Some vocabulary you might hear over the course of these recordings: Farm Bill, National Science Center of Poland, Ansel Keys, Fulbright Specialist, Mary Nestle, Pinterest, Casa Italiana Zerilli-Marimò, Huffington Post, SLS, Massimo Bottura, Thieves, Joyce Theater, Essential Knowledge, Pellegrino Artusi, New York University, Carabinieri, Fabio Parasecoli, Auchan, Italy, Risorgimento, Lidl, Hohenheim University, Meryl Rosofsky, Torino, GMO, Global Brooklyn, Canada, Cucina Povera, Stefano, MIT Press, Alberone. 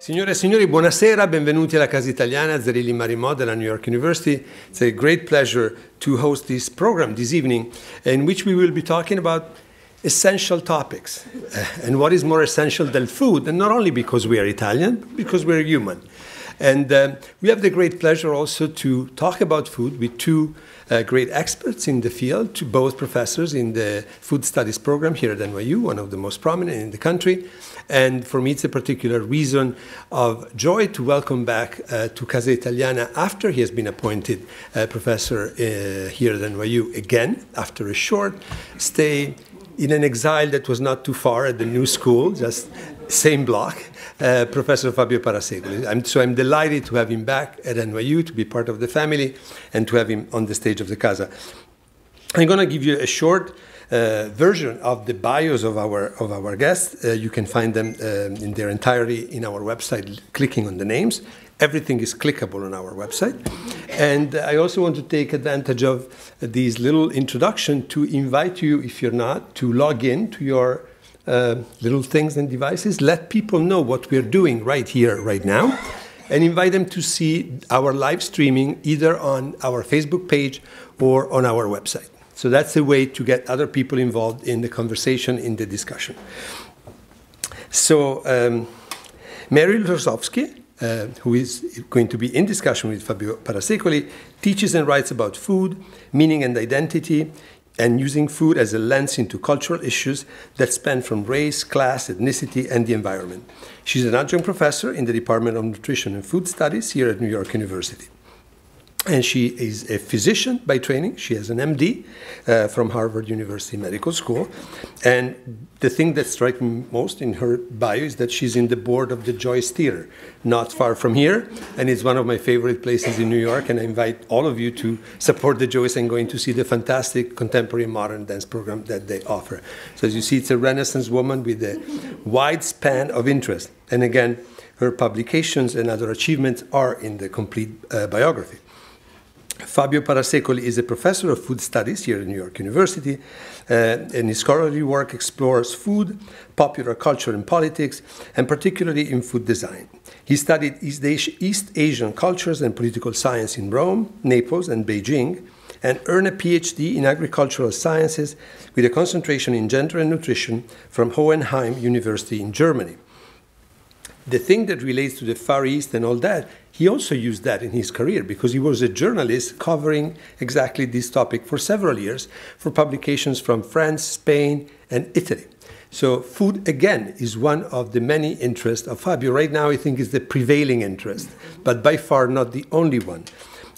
Signore e signori, buonasera, benvenuti alla Casa Italiana Zerilli-Marimò della New York University. It's a great pleasure to host this program this evening, in which we will be talking about essential topics. And what is more essential than food? And not only because we are Italian, because we are human. And we have the great pleasure also to talk about food with two great experts in the field, both professors in the food studies program here at NYU, one of the most prominent in the country. And for me, it's a particular reason of joy to welcome back to Casa Italiana, after he has been appointed professor here at NYU again, after a short stay in an exile that was not too far at the new school, just same block, Professor Fabio Parasecoli. So I'm delighted to have him back at NYU, to be part of the family, and to have him on the stage of the Casa. I'm going to give you a short version of the bios of our guests. You can find them in their entirety in our website, clicking on the names. Everything is clickable on our website. And I also want to take advantage of this little introduction to invite you, if you're not, to log in to your little things and devices. Let people know what we're doing right here, right now, and invite them to see our live streaming either on our Facebook page or on our website. So that's a way to get other people involved in the conversation, in the discussion. So Meryl Rosofsky, who is going to be in discussion with Fabio Parasecoli, teaches and writes about food, meaning and identity, and using food as a lens into cultural issues that span from race, class, ethnicity, and the environment. She's an adjunct professor in the Department of Nutrition and Food Studies here at New York University. And she is a physician by training. She has an MD from Harvard University Medical School. And the thing that strikes me most in her bio is that she's in the board of the Joyce Theater, not far from here. And it's one of my favorite places in New York. And I invite all of you to support the Joyce and going to see the fantastic contemporary modern dance program that they offer. So as you see, it's a Renaissance woman with a wide span of interest. And again, her publications and other achievements are in the complete biography. Fabio Parasecoli is a professor of food studies here at New York University, and his scholarly work explores food, popular culture and politics, and particularly in food design. He studied East Asian cultures and political science in Rome, Naples, and Beijing, and earned a PhD in agricultural sciences with a concentration in gender and nutrition from Hohenheim University in Germany. The thing that relates to the Far East and all that, he also used that in his career because he was a journalist covering exactly this topic for several years for publications from France, Spain, and Italy. So food, again, is one of the many interests of Fabio. Right now, I think it's the prevailing interest, but by far not the only one.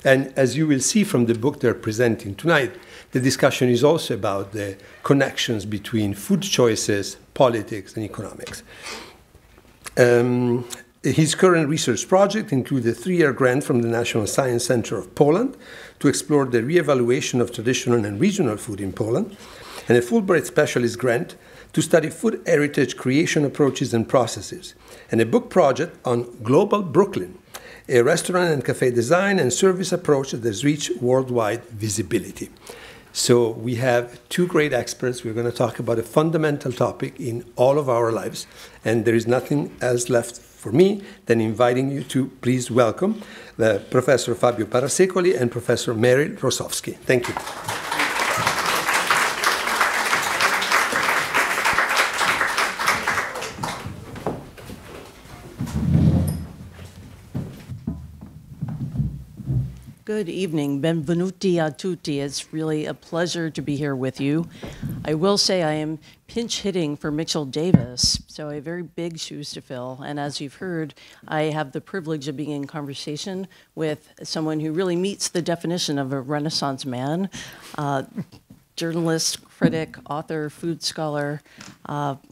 And as you will see from the book they're presenting tonight, the discussion is also about the connections between food choices, politics, and economics. His current research project includes a 3-year grant from the National Science Center of Poland to explore the re-evaluation of traditional and regional food in Poland, and a Fulbright Specialist grant to study food heritage creation approaches and processes, and a book project on Global Brooklyn, a restaurant and cafe design and service approach that has reached worldwide visibility. So we have two great experts. We're going to talk about a fundamental topic in all of our lives. And there is nothing else left for me than inviting you to please welcome Professor Fabio Parasecoli and Professor Meryl Rosofsky. Thank you. Good evening. Benvenuti a tutti. It's really a pleasure to be here with you. I will say I am pinch hitting for Mitchell Davis, so I have very big shoes to fill. And as you've heard, I have the privilege of being in conversation with someone who really meets the definition of a Renaissance man, journalist, critic, author, food scholar.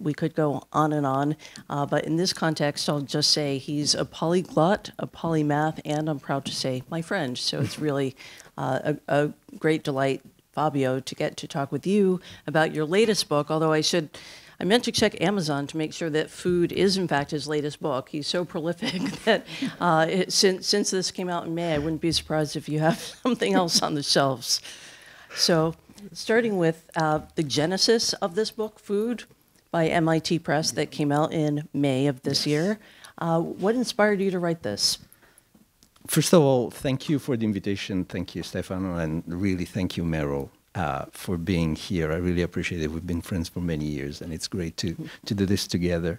We could go on and on, but in this context, I'll just say he's a polyglot, a polymath, and I'm proud to say my friend. So it's really a great delight Fabio, to get to talk with you about your latest book, although I meant to check Amazon to make sure that food is, in fact, his latest book. He's so prolific that since this came out in May, I wouldn't be surprised if you have something else on the shelves. So starting with the genesis of this book, Food, by MIT Press, that came out in May of this year. What inspired you to write this? First of all, thank you for the invitation. Thank you, Stefano, and really thank you, Meryl, for being here. I really appreciate it. We've been friends for many years, and it's great to do this together.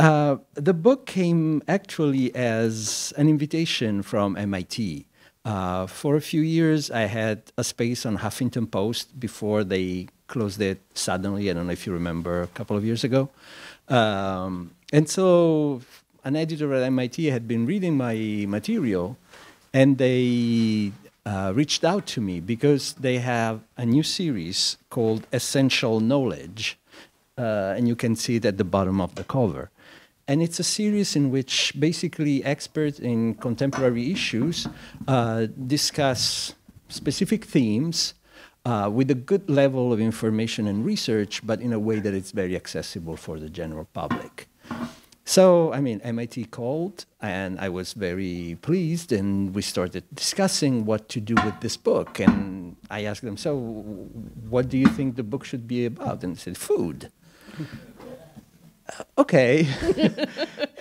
The book came actually as an invitation from MIT. For a few years, I had a space on Huffington Post before they closed it suddenly. I don't know if you remember, a couple of years ago. And so an editor at MIT had been reading my material, and they reached out to me because they have a new series called Essential Knowledge, and you can see it at the bottom of the cover. And it's a series in which basically experts in contemporary issues discuss specific themes with a good level of information and research, but in a way that it's very accessible for the general public. So, I mean, MIT called, and I was very pleased, and we started discussing what to do with this book. And I asked them, so what do you think the book should be about? And they said, food. Okay.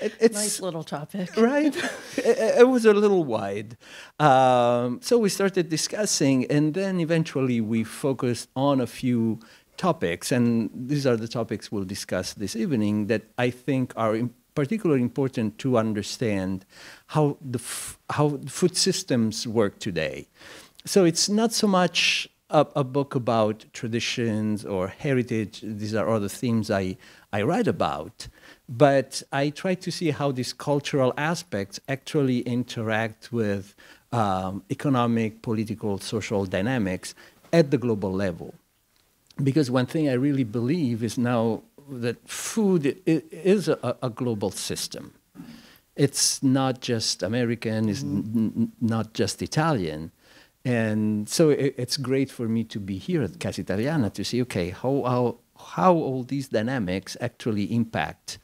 It's nice little topic. Right? It was a little wide. So we started discussing, and then eventually we focused on a few topics, and these are the topics we'll discuss this evening, that I think are particularly important to understand how the food systems work today. So it's not so much a book about traditions or heritage. These are other themes I write about, but I try to see how these cultural aspects actually interact with economic, political, social dynamics at the global level. Because one thing I really believe is now that food is a global system. It's not just American, it's not just Italian. And so it's great for me to be here at Casa Italiana to see, okay, how all these dynamics actually impact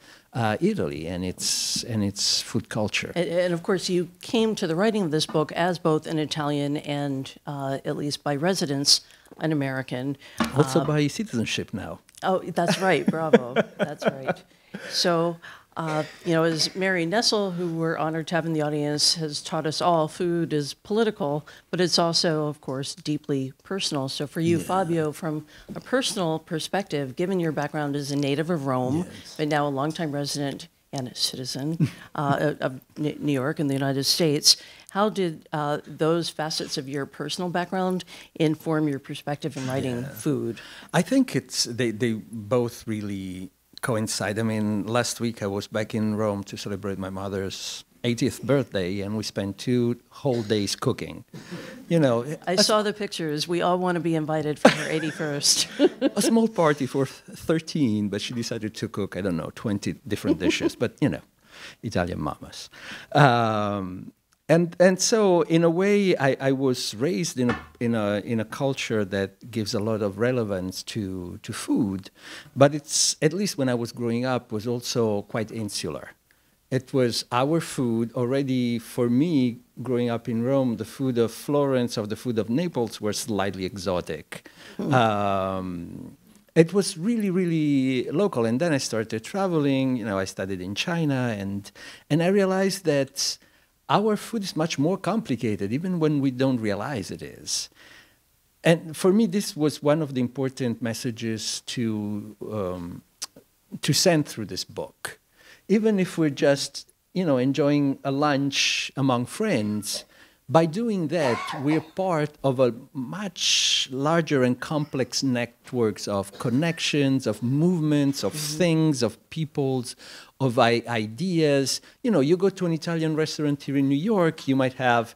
Italy and its food culture. And of course, you came to the writing of this book as both an Italian and, at least by residence, an American. Also by citizenship now. Oh, that's right. Bravo. That's right. So, you know, as Mary Nestle, who we're honored to have in the audience, has taught us all, food is political, but it's also, of course, deeply personal. So for you, yeah. Fabio, from a personal perspective, given your background as a native of Rome, yes. but now a longtime resident and a citizen of New York in the United States, how did those facets of your personal background inform your perspective in writing yeah. food? I think they both really coincide. I mean, last week I was back in Rome to celebrate my mother's 80th birthday, and we spent 2 whole days cooking. You know, I saw the pictures. We all want to be invited for her 81st. A small party for 13, but she decided to cook, I don't know, 20 different dishes. But, you know, Italian mamas. And so, in a way, I was raised in a culture that gives a lot of relevance to food, but it's, at least when I was growing up, was also quite insular. It was our food already. For me, growing up in Rome, the food of Florence, of the food of Naples, were slightly exotic. Mm. It was really, really local. And then I started traveling. You know, I studied in China, and I realized that our food is much more complicated, even when we don't realize it is. And for me, this was one of the important messages to send through this book. Even if we're just, you know, enjoying a lunch among friends, by doing that, we're part of a much larger and complex networks of connections, of movements, of things, of peoples, of ideas. You know, you go to an Italian restaurant here in New York, you might have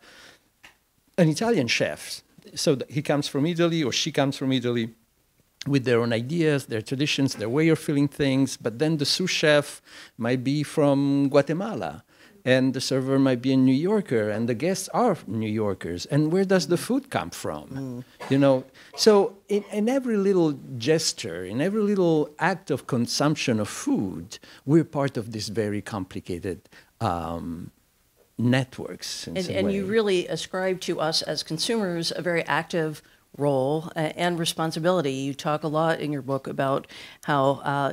an Italian chef. So he comes from Italy, or she comes from Italy, with their own ideas, their traditions, their way of feeling things. But then the sous chef might be from Guatemala. and the server might be a New Yorker, and the guests are New Yorkers, and where does the food come from? Mm. You know, so in every little gesture, in every little act of consumption of food, we're part of this very complicated networks. And you really ascribe to us as consumers a very active role and responsibility. You talk a lot in your book about how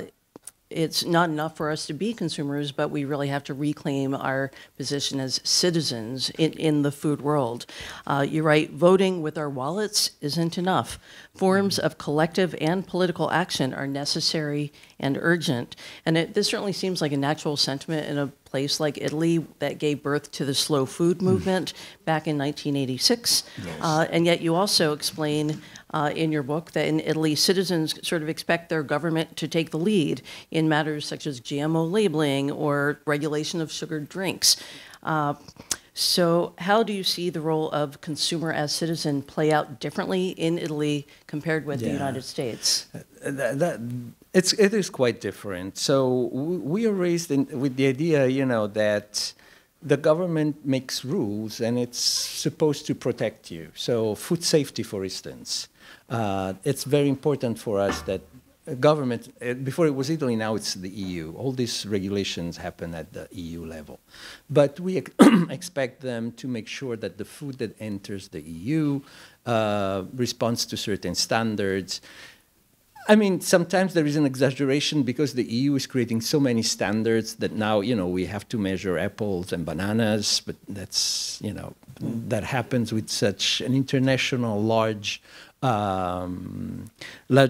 it's not enough for us to be consumers, but we really have to reclaim our position as citizens in the food world. You write, voting with our wallets isn't enough. Forms of collective and political action are necessary and urgent. And this certainly seems like a natural sentiment in a place like Italy that gave birth to the slow food movement back in 1986. Yes. And yet you also explain in your book that in Italy, citizens sort of expect their government to take the lead in matters such as GMO labeling or regulation of sugared drinks. So how do you see the role of consumer as citizen play out differently in Italy compared with the United States? It is quite different. So we are raised with the idea, you know, that the government makes rules and it's supposed to protect you. So food safety, for instance, it's very important for us that government, before it was Italy, now it's the EU. All these regulations happen at the EU level. But we expect them to make sure that the food that enters the EU responds to certain standards. I mean, sometimes there is an exaggeration because the EU is creating so many standards that now, you know, we have to measure apples and bananas, but that's, you know, that happens with such an international large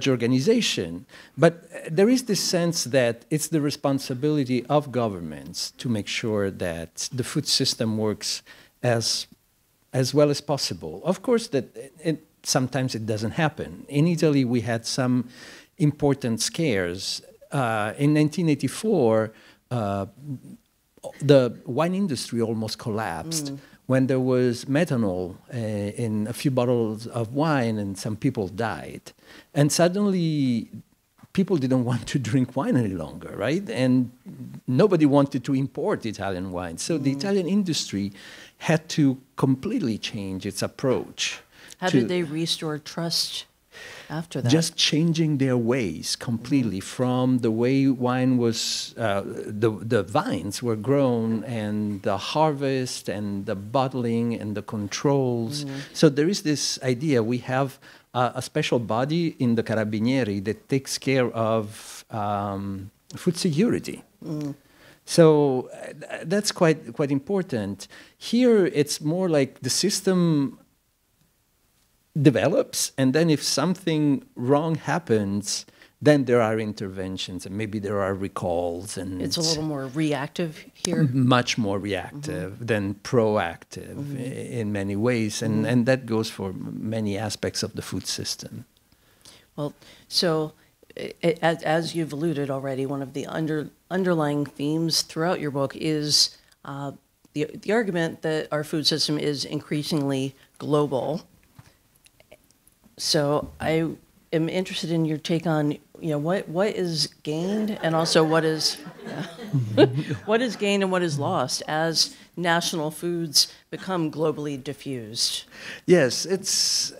organization. But there is this sense that it's the responsibility of governments to make sure that the food system works as well as possible. Of course, that sometimes it doesn't happen. In Italy, we had some important scares. In 1984, the wine industry almost collapsed. Mm. When there was methanol in a few bottles of wine and some people died. And suddenly people didn't want to drink wine any longer, right? And nobody wanted to import Italian wine. So the Italian industry had to completely change its approach. How did they restore trust after that? Just changing their ways completely, from the way wine was, the vines were grown, and the harvest, and the bottling, and the controls. So there is this idea, we have a special body in the Carabinieri that takes care of food security. So that's quite important. Here it's more like the system develops, and then if something wrong happens, then there are interventions, and maybe there are recalls. And it's a little more reactive here? Much more reactive than proactive in many ways, and that goes for many aspects of the food system. Well, so as you've alluded already, one of the underlying themes throughout your book is the argument that our food system is increasingly global. So I am interested in your take on, you know, what is gained and also what is what is gained and what is lost as national foods become globally diffused. Yes, it's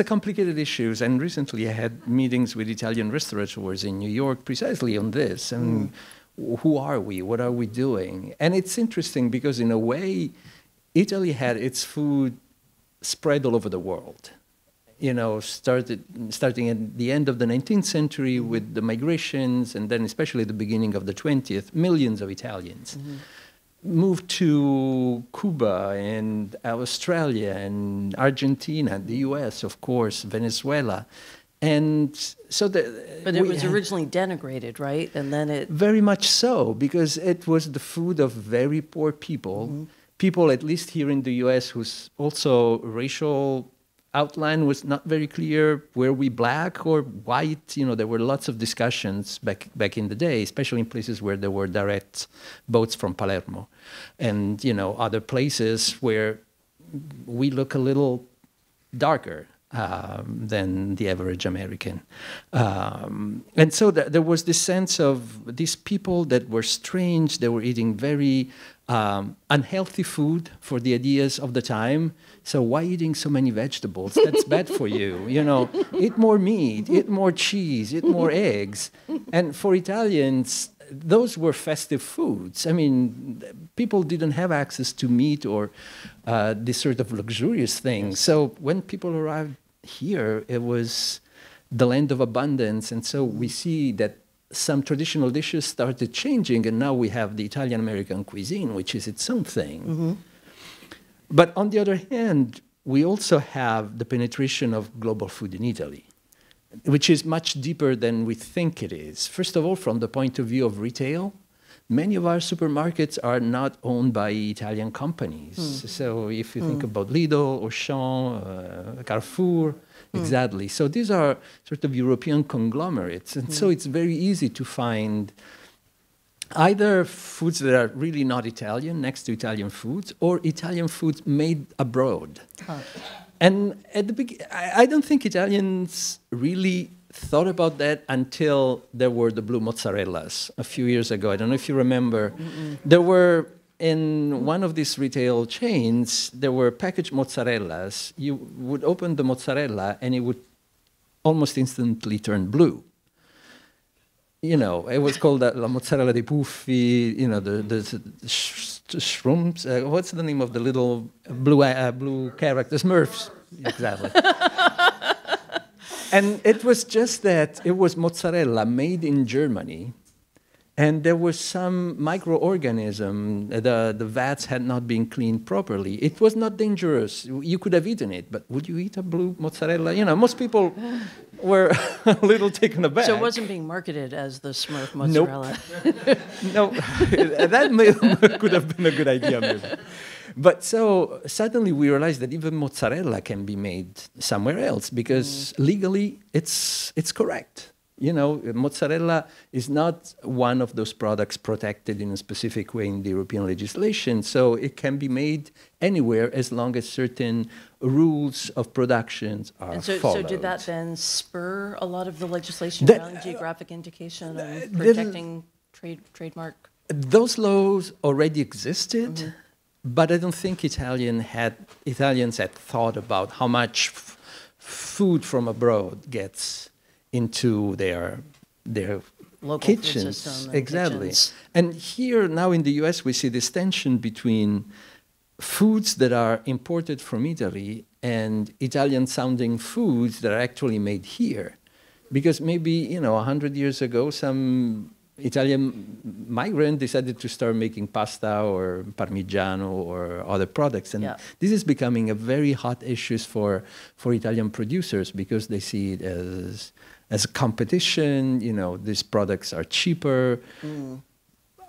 a complicated issue, and recently I had meetings with Italian restaurateurs in New York precisely on this. And who are we? What are we doing? And it's interesting because in a way, Italy had its food spread all over the world. You know, starting at the end of the 19th century with the migrations, and then especially at the beginning of the 20th, millions of Italians moved to Cuba and Australia and Argentina, the US, of course, Venezuela. And so but it was originally denigrated, right? And then it... Very much so, because it was the food of very poor people, people at least here in the US who's also racial... outline was not very clear. Were we black or white? You know, there were lots of discussions back in the day, especially in places where there were direct boats from Palermo, and you know, other places where we look a little darker than the average American. And so there was this sense of these people that were strange. They were eating very unhealthy food for the ideas of the time. So why eating so many vegetables? That's bad for you. You know, eat more meat, eat more cheese, eat more eggs. And for Italians, those were festive foods. I mean, people didn't have access to meat or this sort of luxurious things. So when people arrived here, it was the land of abundance. And so we see that some traditional dishes started changing, and now we have the Italian-American cuisine, which is its own thing. Mm-hmm. But on the other hand, we also have the penetration of global food in Italy, which is much deeper than we think it is. First of all, from the point of view of retail, many of our supermarkets are not owned by Italian companies. Mm. So if you think about Lidl, Auchan, Carrefour, exactly. So these are sort of European conglomerates. And so it's very easy to find either foods that are really not Italian next to Italian foods, or Italian foods made abroad. Oh. And at the beginning, I don't think Italians really thought about that until there were the blue mozzarellas a few years ago. I don't know if you remember. Mm-mm. There were, in one of these retail chains, there were packaged mozzarellas. You would open the mozzarella and it would almost instantly turn blue. You know, it was called la mozzarella dei puffi, you know, the shrooms. What's the name of the little blue characters? Smurfs. Exactly. And it was just that it was mozzarella made in Germany, and there was some microorganism. The vats had not been cleaned properly. It was not dangerous. You could have eaten it, but would you eat a blue mozzarella? You know, most people were a little taken aback. So it wasn't being marketed as the Smurf mozzarella. Nope. No, that could have been a good idea, maybe. But so suddenly we realized that even mozzarella can be made somewhere else, because legally it's correct. You know, mozzarella is not one of those products protected in a specific way in the European legislation, so it can be made anywhere as long as certain rules of productions are followed. So did that then spur a lot of the legislation around geographic indication and protecting trademark? Those laws already existed. Mm-hmm. But I don't think Italians had thought about how much food from abroad gets into their local kitchens. Exactly. Kitchens. And here now in the US we see this tension between foods that are imported from Italy and Italian-sounding foods that are actually made here. Because maybe, you know, 100 years ago some Italian migrant decided to start making pasta or parmigiano or other products. And this is becoming a very hot issue for Italian producers, because they see it as a competition. You know, these products are cheaper. Mm.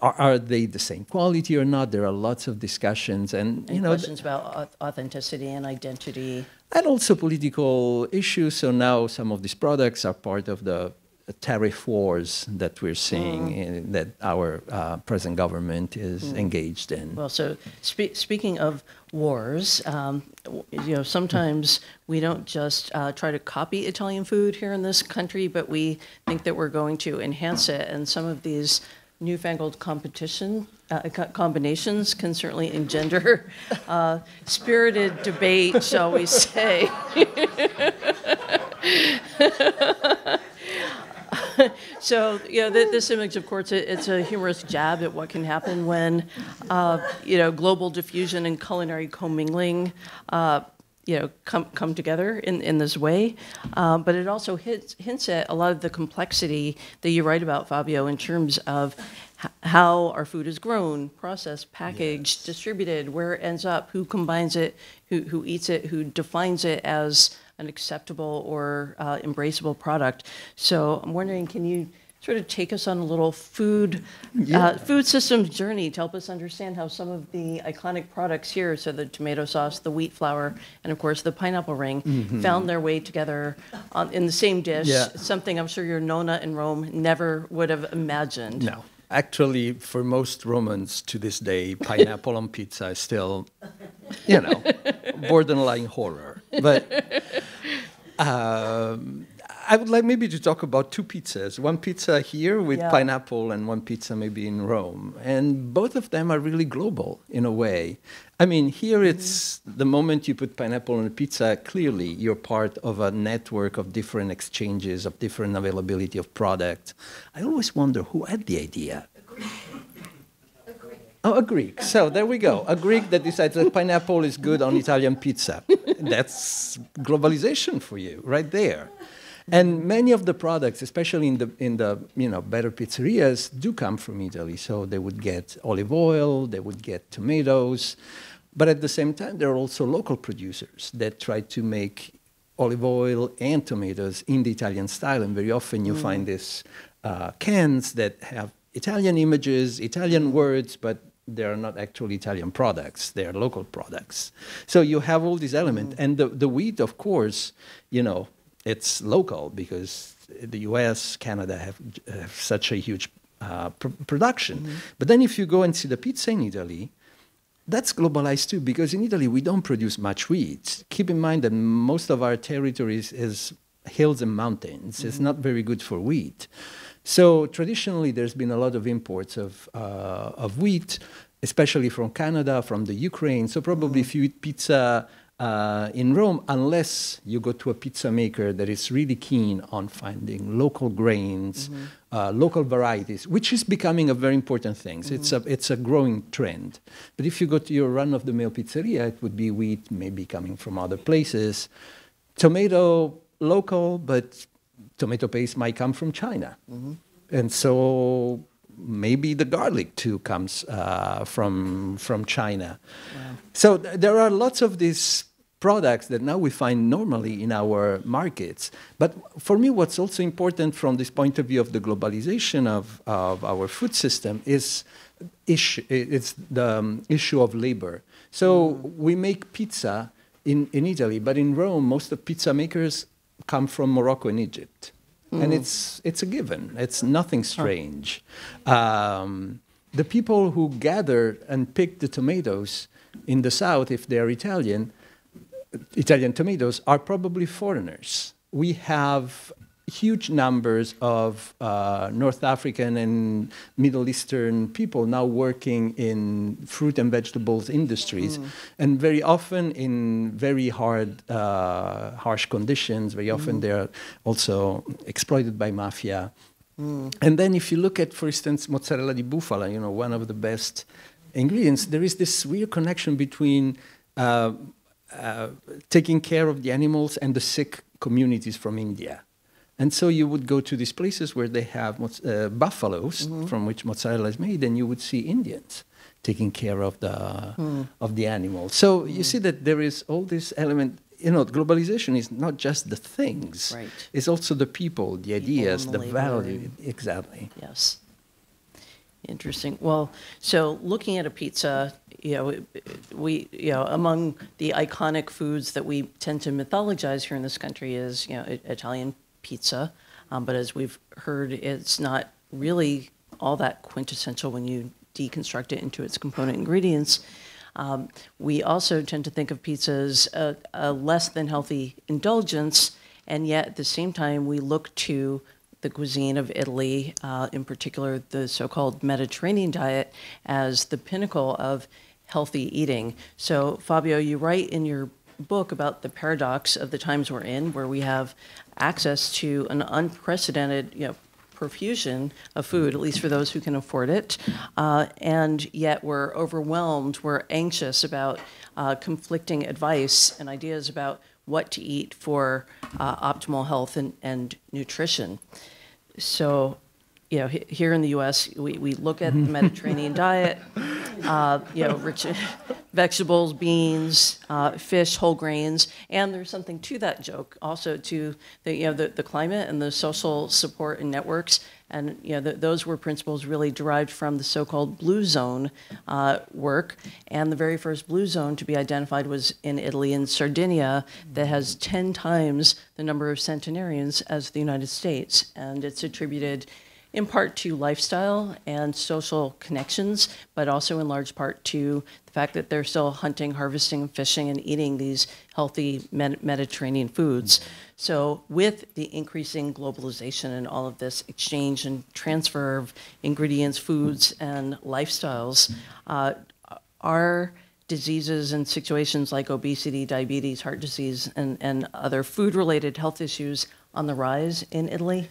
Are they the same quality or not? There are lots of discussions. And you know, questions about authenticity and identity. And also political issues. So now some of these products are part of the tariff wars that we're seeing, that our present government is engaged in. Well, so speaking of wars, you know, sometimes we don't just try to copy Italian food here in this country, but we think that we're going to enhance it. And some of these newfangled combinations can certainly engender spirited debate, shall we say. So, you know, this image, of course, it's a humorous jab at what can happen when, you know, global diffusion and culinary commingling, you know, come together in this way. But it also hints at a lot of the complexity that you write about, Fabio, in terms of how our food is grown, processed, packaged, distributed, where it ends up, who combines it, who eats it, who defines it as an acceptable or embraceable product. So I'm wondering, can you sort of take us on a little food systems journey to help us understand how some of the iconic products here, so the tomato sauce, the wheat flour, and of course the pineapple ring, found their way together in the same dish, something I'm sure your nonna in Rome never would have imagined. No. Actually, for most Romans to this day, pineapple on pizza is still, you know, borderline horror. But I would like maybe to talk about two pizzas, one pizza here with pineapple and one pizza maybe in Rome. And both of them are really global in a way. I mean, here it's the moment you put pineapple on a pizza, clearly you're part of a network of different exchanges, of different availability of products. I always wonder who had the idea. Oh, a Greek. So there we go. A Greek that decides that pineapple is good on Italian pizza. That's globalization for you, right there. And many of the products, especially in the better pizzerias, do come from Italy. So they would get olive oil, they would get tomatoes, but at the same time there are also local producers that try to make olive oil and tomatoes in the Italian style. And very often you find these cans that have Italian images, Italian words, but they are not actually Italian products, they are local products. So you have all these elements. And the wheat, of course, it's local because the US, Canada have such a huge production. But then if you go and see the pizza in Italy, that's globalized too, because in Italy we don't produce much wheat. Keep in mind that most of our territories is hills and mountains. It's not very good for wheat. So traditionally there's been a lot of imports of wheat, especially from Canada, from the Ukraine. So probably if you eat pizza in Rome, unless you go to a pizza maker that is really keen on finding local grains, local varieties, which is becoming a very important thing. So it's a growing trend. But if you go to your run-of-the-mill pizzeria, it would be wheat maybe coming from other places. Tomato, local, but tomato paste might come from China. And so maybe the garlic too comes from China. Wow. So there are lots of these products that now we find normally in our markets. But for me, what's also important from this point of view of the globalization of our food system is the issue of labor. So we make pizza in Italy, but in Rome, most of pizza makers come from Morocco and Egypt. And it's a given. It's nothing strange. The people who gather and pick the tomatoes in the South, if they are Italian tomatoes are probably foreigners. We have huge numbers of North African and Middle Eastern people now working in fruit and vegetables industries, and very often in very harsh conditions. Very often they are also exploited by mafia. And then if you look at, for instance, mozzarella di bufala, one of the best ingredients, there is this weird connection between taking care of the animals and the sick communities from India. And so you would go to these places where they have buffaloes from which mozzarella is made, and you would see Indians taking care of the animals. So you see that there is all this element. Globalization is not just the things. Right. It's also the people, the ideas, the value. Exactly. Yes. Interesting. Well, so looking at a pizza, among the iconic foods that we tend to mythologize here in this country is, Italian pizza, but as we've heard, it's not really all that quintessential when you deconstruct it into its component ingredients. We also tend to think of pizza as a less than healthy indulgence, and yet at the same time we look to the cuisine of Italy, in particular the so-called Mediterranean diet, as the pinnacle of healthy eating. So Fabio, you write in your book about the paradox of the times we're in, where we have access to an unprecedented profusion of food, at least for those who can afford it, and yet we're overwhelmed, we're anxious about conflicting advice and ideas about what to eat for optimal health and nutrition. So here in the U.S., we look at the Mediterranean diet, rich vegetables, beans, fish, whole grains, and there's something to that joke also to the climate and the social support and networks, and those were principles really derived from the so-called blue zone work, and the very first blue zone to be identified was in Italy, in Sardinia, that has 10 times the number of centenarians as the United States, and it's attributed in part to lifestyle and social connections, but also in large part to the fact that they're still hunting, harvesting, fishing, and eating these healthy Mediterranean foods. So with the increasing globalization and all of this exchange and transfer of ingredients, foods, and lifestyles, our diseases and situations like obesity, diabetes, heart disease, and other food-related health issues on the rise in Italy?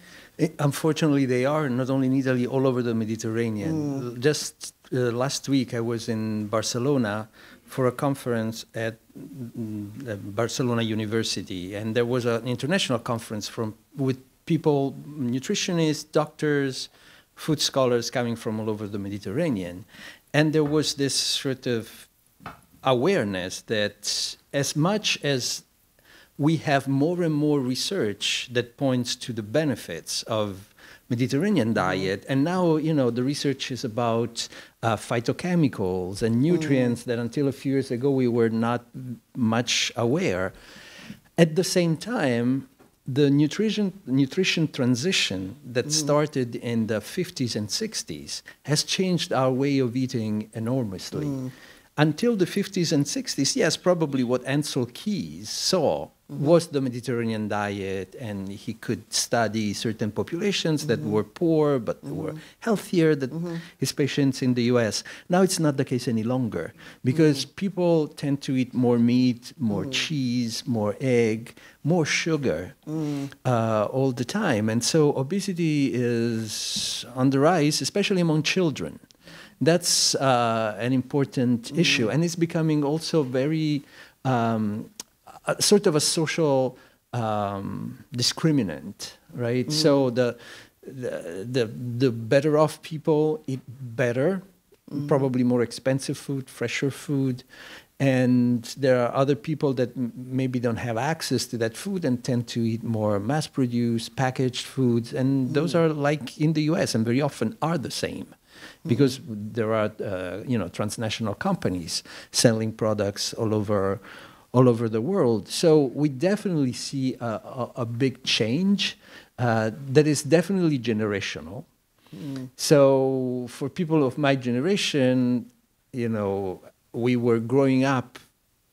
Unfortunately, they are, not only in Italy, all over the Mediterranean. Just last week, I was in Barcelona for a conference at Barcelona University, and there was an international conference with people, nutritionists, doctors, food scholars coming from all over the Mediterranean. And there was this sort of awareness that as much as we have more and more research that points to the benefits of Mediterranean diet, and now, you know, the research is about phytochemicals and nutrients that until a few years ago we were not much aware. At the same time, the nutrition transition that started in the 50s and 60s has changed our way of eating enormously. Until the 50s and 60s, yes, probably what Ansel Keys saw was the Mediterranean diet, and he could study certain populations that were poor but were healthier than his patients in the US. Now it's not the case any longer, because people tend to eat more meat, more cheese, more egg, more sugar all the time. And so obesity is on the rise, especially among children. That's an important issue, and it's becoming also very sort of a social discriminant, right? So the better off people eat better, probably more expensive food, fresher food, and there are other people that maybe don't have access to that food and tend to eat more mass-produced, packaged foods, and those are, like in the US, and very often are the same. Because there are, you know, transnational companies selling products all over the world. So we definitely see a big change that is definitely generational. So for people of my generation, you know, we were growing up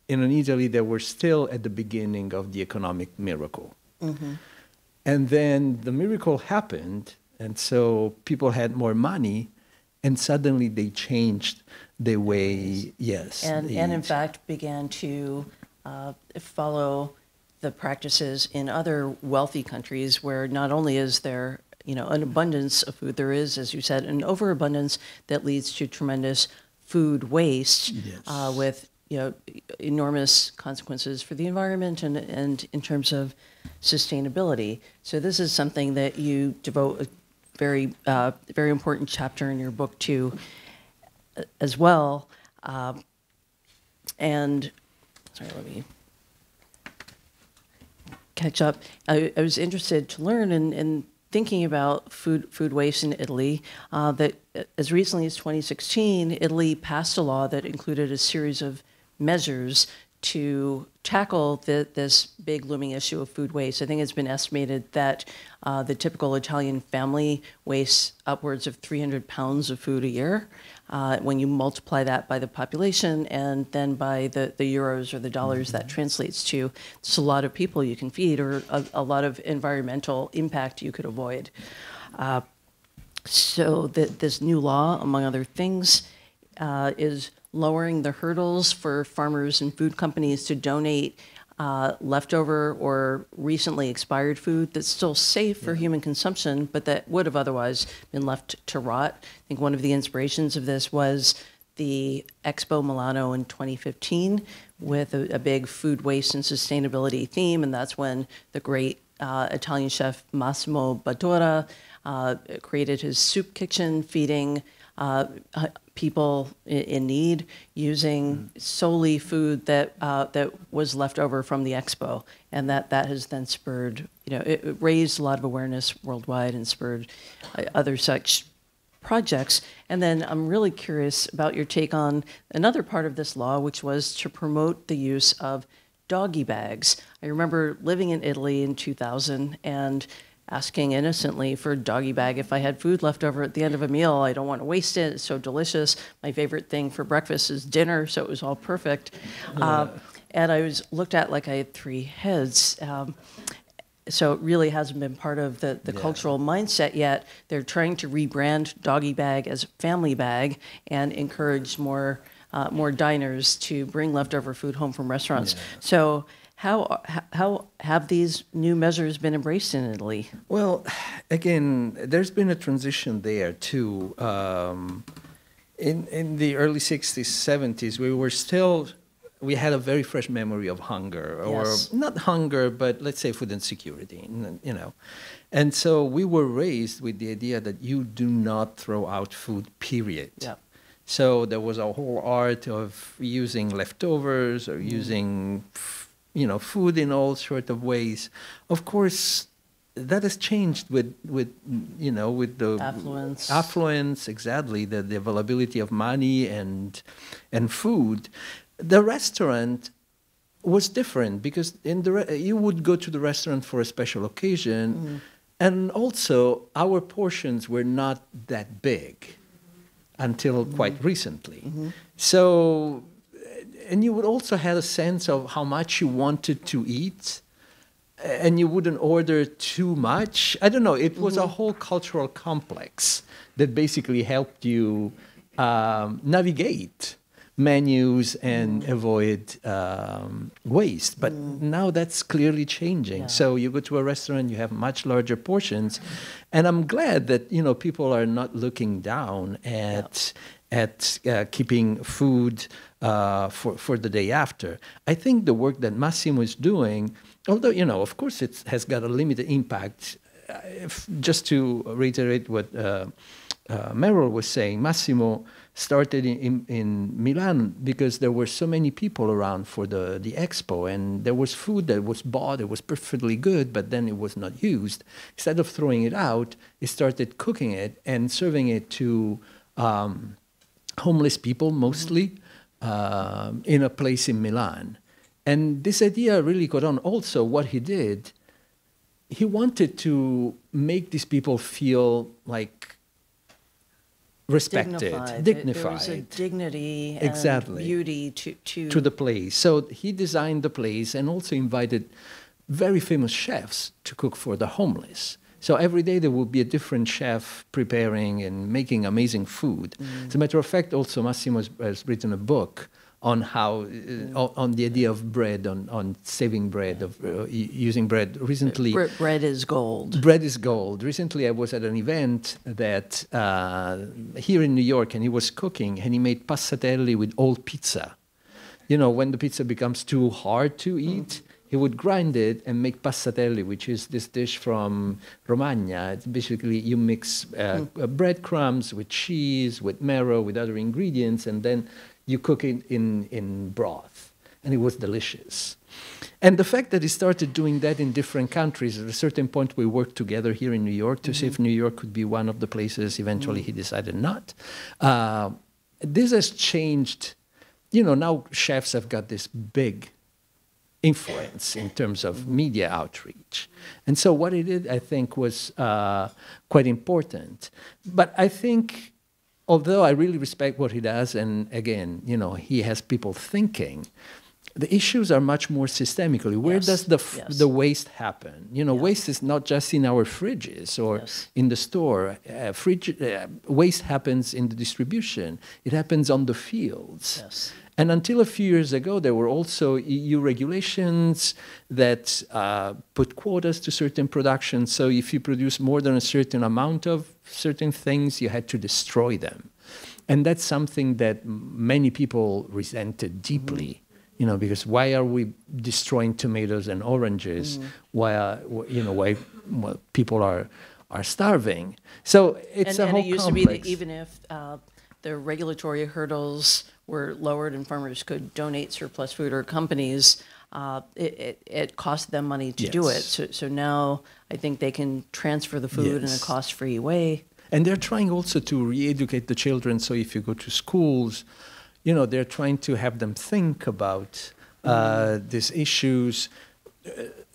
in an Italy that were still at the beginning of the economic miracle. And then the miracle happened, and so people had more money, and suddenly they changed the way, and in fact began to follow the practices in other wealthy countries where not only is there, you know, an abundance of food, there is, as you said, an overabundance that leads to tremendous food waste with, you know, enormous consequences for the environment and in terms of sustainability. So this is something that you devote a very important chapter in your book too, as well. And sorry, let me catch up. I was interested to learn in thinking about food waste in Italy that as recently as 2016, Italy passed a law that included a series of measures to tackle this big looming issue of food waste. I think it's been estimated that the typical Italian family wastes upwards of 300 pounds of food a year. When you multiply that by the population and then by the euros or the dollars that translates to, it's a lot of people you can feed, or a lot of environmental impact you could avoid. So this new law, among other things, is lowering the hurdles for farmers and food companies to donate leftover or recently expired food that's still safe for human consumption, but that would have otherwise been left to rot. I think one of the inspirations of this was the Expo Milano in 2015 with a big food waste and sustainability theme, and that's when the great Italian chef Massimo Bottura created his soup kitchen, feeding people in need using solely food that that was left over from the expo, and that has then spurred, you know, it raised a lot of awareness worldwide and spurred other such projects. And then I'm really curious about your take on another part of this law, which was to promote the use of doggy bags. I remember living in Italy in 2000 and asking innocently for a doggy bag if I had food left over at the end of a meal. I don't want to waste it. It's so delicious. My favorite thing for breakfast is dinner, so it was all perfect. And I was looked at like I had three heads. So it really hasn't been part of the cultural mindset yet. They're trying to rebrand doggy bag as family bag and encourage more diners to bring leftover food home from restaurants. Yeah. So how have these new measures been embraced in Italy? Well, again, there's been a transition there too. In the early 60s, 70s, we were still... we had a very fresh memory of hunger, or not hunger, but let's say food insecurity, you know. And so we were raised with the idea that you do not throw out food, period. Yeah. So there was a whole art of using leftovers or using, you know, food in all sorts of ways. Of course, that has changed with you know, with the affluence, exactly, the availability of money and food. The restaurant was different because in the you would go to the restaurant for a special occasion, and also our portions were not that big until quite recently. So, and you would also have a sense of how much you wanted to eat, and you wouldn't order too much. I don't know, it was a whole cultural complex that basically helped you navigate menus and avoid waste. But now that's clearly changing. Yeah. So you go to a restaurant, you have much larger portions. And I'm glad that, you know, people are not looking down at, keeping food for the day after. I think the work that Massimo is doing, although, you know, of course it has got a limited impact. If, just to reiterate what Meryl was saying, Massimo started in Milan because there were so many people around for the expo, and there was food that was bought, it was perfectly good, but then it was not used. Instead of throwing it out, he started cooking it and serving it to homeless people mostly in a place in Milan. And this idea really got on. Also, what he did, he wanted to make these people feel like respected, dignified. There was a dignity and beauty to the place. So he designed the place and also invited very famous chefs to cook for the homeless. So every day there would be a different chef preparing and making amazing food. As a matter of fact, also Massimo has written a book on how, on the idea of bread, on saving bread, of using bread. Recently, bread is gold. Bread is gold. Recently, I was at an event that here in New York, and he was cooking, and he made passatelli with old pizza. You know, when the pizza becomes too hard to eat, he would grind it and make passatelli, which is this dish from Romagna. It's basically, you mix breadcrumbs with cheese, with marrow, with other ingredients, and then you cook it in broth, and it was delicious. And the fact that he started doing that in different countries, at a certain point we worked together here in New York to see if New York could be one of the places. Eventually he decided not. This has changed. You know, now chefs have got this big influence in terms of media outreach. And so what he did, I think, was quite important. But I think, although I really respect what he does, and again, you know, he has people thinking, the issues are much more systemically. Where does the waste happen? You know, waste is not just in our fridges or in the store. Waste happens in the distribution. It happens on the fields. And until a few years ago, there were also EU regulations that put quotas to certain productions. So if you produce more than a certain amount of certain things, you had to destroy them. And that's something that many people resented deeply, you know, because why are we destroying tomatoes and oranges while, you know, while people are starving? So it's a whole complex. And it used to be that even if the regulatory hurdles were lowered and farmers could donate surplus food or companies, it cost them money to do it. So now I think they can transfer the food in a cost-free way. And they're trying also to re-educate the children. So if you go to schools, you know, they're trying to have them think about these issues.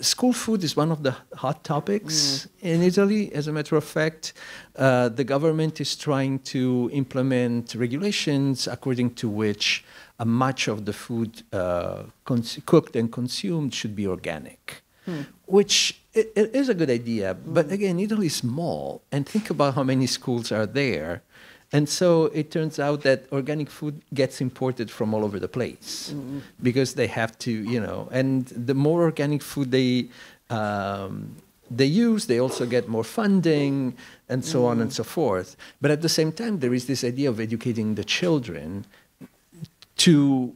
School food is one of the hot topics in Italy. As a matter of fact, the government is trying to implement regulations according to which much of the food cooked and consumed should be organic, which it is a good idea. But again, Italy is small, and think about how many schools are there. And so it turns out that organic food gets imported from all over the place because they have to, you know, and the more organic food they use, they also get more funding and so on and so forth. But at the same time, there is this idea of educating the children to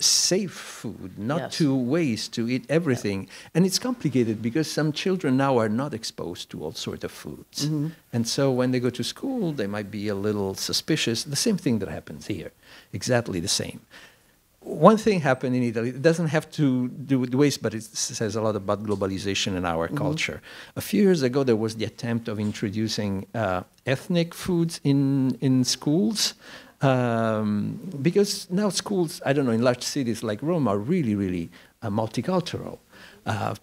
safe food, not to waste, to eat everything. And it's complicated because some children now are not exposed to all sorts of foods. And so when they go to school, they might be a little suspicious. The same thing that happens here, exactly the same. One thing happened in Italy, it doesn't have to do with waste, but it says a lot about globalization in our culture. A few years ago, there was the attempt of introducing ethnic foods in schools. Because now schools, I don't know, in large cities like Rome are really, really multicultural.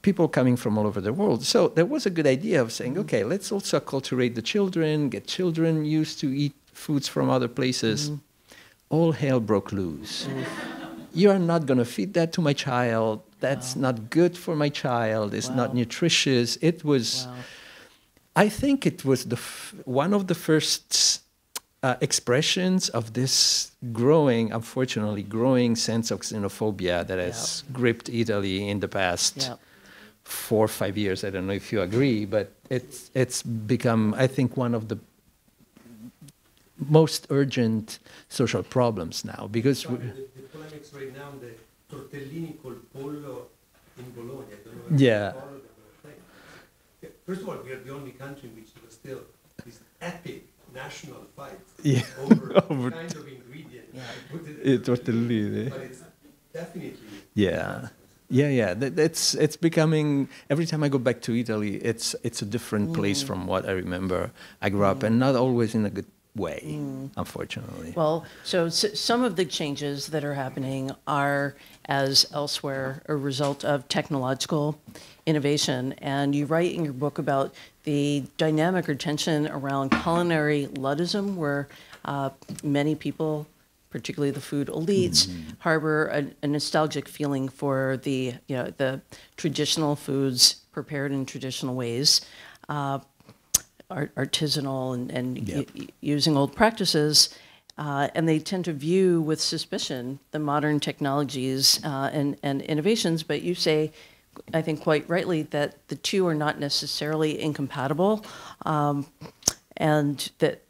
People coming from all over the world. So there was a good idea of saying, okay, let's also acculturate the children, get children used to eat foods from other places. All hell broke loose. You are not going to feed that to my child. That's not good for my child. It's not nutritious. It was, I think it was the one of the first expressions of this growing, unfortunately, growing sense of xenophobia that has gripped Italy in the past 4 or 5 years. I don't know if you agree, but it's become, I think, one of the most urgent social problems now. Because the polemics right now, the tortellini col pollo in Bologna. I don't know First of all, we are the only country in which there was still this epic national fight over kind of ingredient. Tortellini. But it's definitely it's becoming, every time I go back to Italy, it's a different place from what I remember I grew up, and not always in a good way, unfortunately. Well, so some of the changes that are happening are, as elsewhere, a result of technological innovation. And you write in your book about the dynamic or tension around culinary ludism, where many people, particularly the food elites, harbor a nostalgic feeling for the, you know, the traditional foods prepared in traditional ways, artisanal and using old practices. And they tend to view with suspicion the modern technologies and innovations. But you say, I think quite rightly, that the two are not necessarily incompatible, and that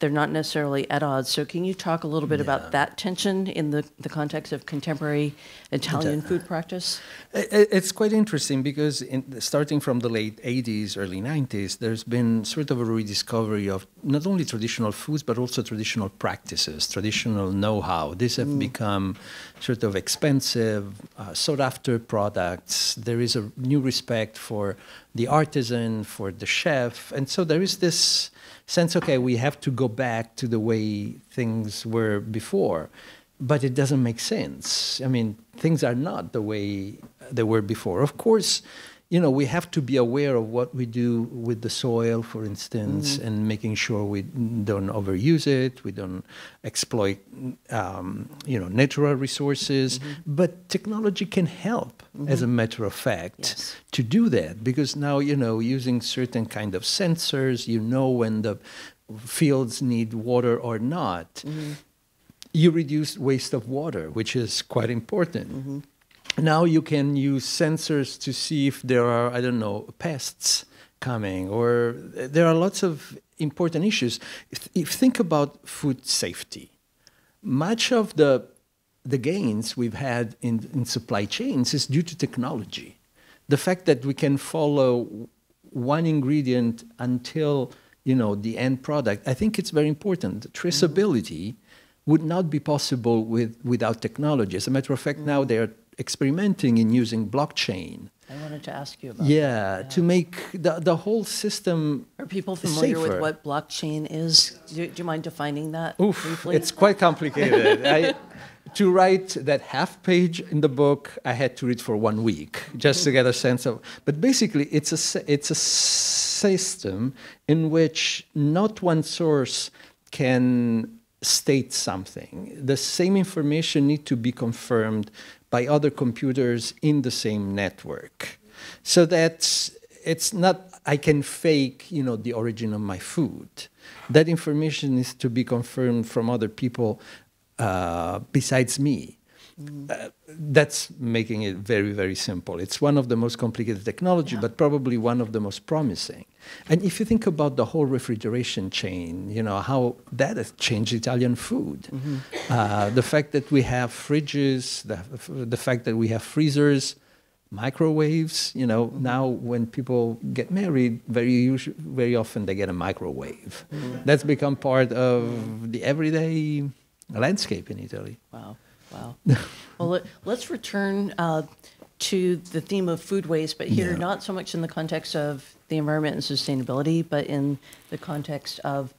they're not necessarily at odds. So can you talk a little bit about that tension in the context of contemporary Italian food practice? It's quite interesting because starting from the late 80s, early 90s, there's been sort of a rediscovery of not only traditional foods, but also traditional practices, traditional know-how. These have become sort of expensive, sought-after products. There is a new respect for the artisan, for the chef. And so there is this sense, okay, we have to go back to the way things were before. But it doesn't make sense. I mean, things are not the way they were before. Of course, you know, we have to be aware of what we do with the soil, for instance, and making sure we don't overuse it, we don't exploit, you know, natural resources. But technology can help, as a matter of fact, to do that. Because now, you know, using certain kind of sensors, you know when the fields need water or not. You reduce waste of water, which is quite important. Now you can use sensors to see if there are, I don't know, pests coming, or there are lots of important issues. If think about food safety, much of the gains we've had in supply chains is due to technology. The fact that we can follow one ingredient until, you know, the end product, I think it's very important. Traceability would not be possible without technology. As a matter of fact, now they are experimenting in using blockchain. I wanted to ask you about that. Yeah, to make the whole system safer. Are people familiar with what blockchain is? Do you mind defining that briefly? It's quite complicated. I, to write that half page in the book, I had to read for 1 week just to get a sense of. But basically, it's a system in which not one source can state something. The same information needs to be confirmed by other computers in the same network, so that it's not I can fake, you know, the origin of my food. That information is to be confirmed from other people besides me. That's making it very, very simple. It's one of the most complicated technology, but probably one of the most promising. And if you think about the whole refrigeration chain, you know, how that has changed Italian food. The fact that we have fridges, the fact that we have freezers, microwaves, you know, now when people get married, very often they get a microwave. That's become part of the everyday landscape in Italy. Wow, wow. Well, let's return to the theme of food waste, but here not so much in the context of the environment and sustainability, but in the context of